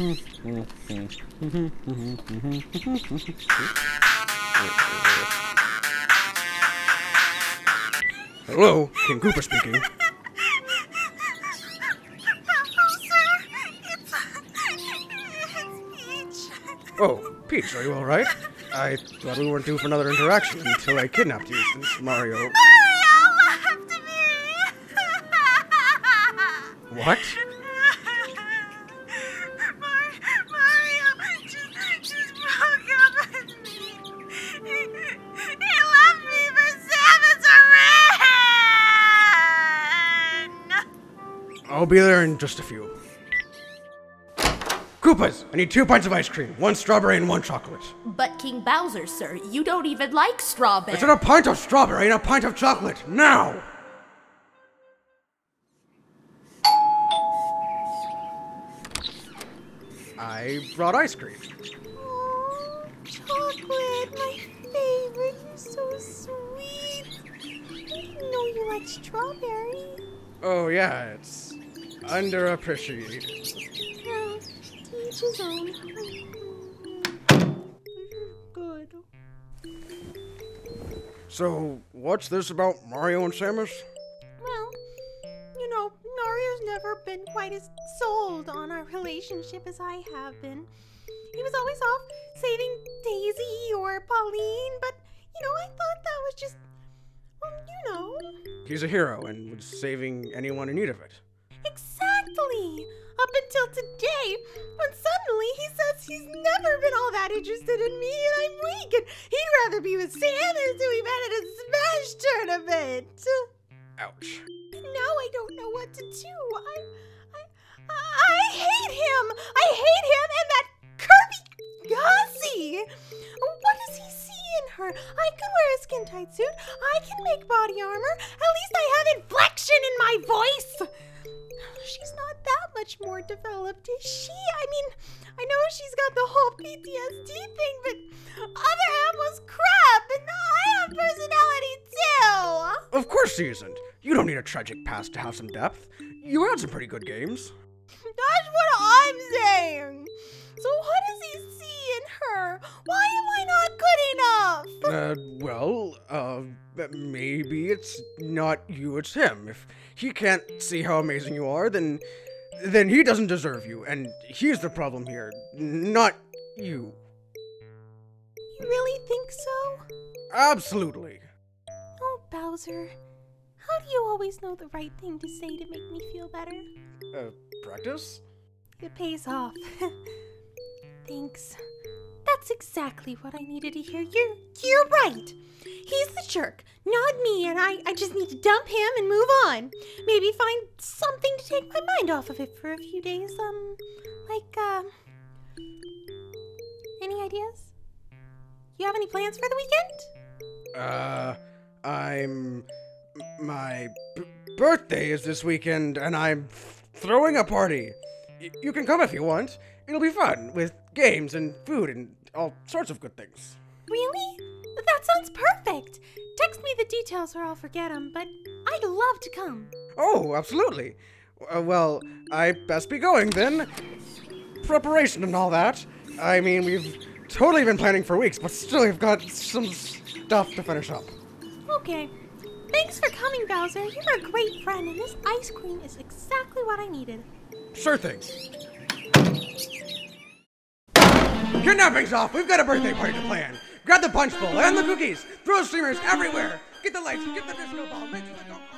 Hello, King Koopa speaking. Bowser, it's Peach. Oh, Peach, are you all right? I thought we weren't due for another interaction until I kidnapped you, since Mario left me. What? Mario just broke up with me. He left me for Samus. I'll be there in just a few. Koopas, I need 2 pints of ice cream, 1 strawberry and 1 chocolate. But King Bowser, sir, you don't even like strawberry. I said a pint of strawberry and a pint of chocolate, now! I brought ice cream. Oh, chocolate, my favorite, you're so sweet. I didn't know you liked strawberry. Oh yeah, it's underappreciated. Good. So, what's this about Mario and Samus? Well, you know, Mario's never been quite as sold on our relationship as I have been. He was always off saving Daisy or Pauline, but, you know, I thought that was just, well, you know. He's a hero and was saving anyone in need of it. Exactly! Up until today, when suddenly he says he's never been all that interested in me and I'm weak and he'd rather be with Sanders who he met at a Smash tournament. Ouch. Now I don't know what to do. I hate him! I hate him and that Kirby Gossy! What does he see in her? I can wear a skin-tight suit, I can make body armor, at least I have inflection in my voice! She's not that much more developed, is she? I mean, I know she's got the whole PTSD thing, but other animals crap, and I have personality too! Of course she isn't. You don't need a tragic past to have some depth. You had some pretty good games. That's what I'm saying! So what does he see in her? Why am I not good enough? Maybe it's not you, it's him. If he can't see how amazing you are, then he doesn't deserve you, and he's the problem here, not you. You really think so? Absolutely. Oh, Bowser, how do you always know the right thing to say to make me feel better? Practice? It pays off. Thanks. That's exactly what I needed to hear. You're right. He's the jerk, not me, and I just need to dump him and move on. Maybe find something to take my mind off of it for a few days. Any ideas? You have any plans for the weekend? My birthday is this weekend, and I'm throwing a party. You can come if you want. It'll be fun, with games and food and all sorts of good things. Really? That sounds perfect! Text me the details or I'll forget them, but I'd love to come. Oh, absolutely. Well, I best be going then. Preparation and all that. I mean, we've totally been planning for weeks, but still we've got some stuff to finish up. Okay. Thanks for coming, Bowser. You're a great friend, and this ice cream is exactly what I needed. Sure thing. Kidnapping's off! We've got a birthday party to plan! Grab the punch bowl and the cookies! Throw streamers everywhere! Get the lights, get the disco ball, make sure the go-kart.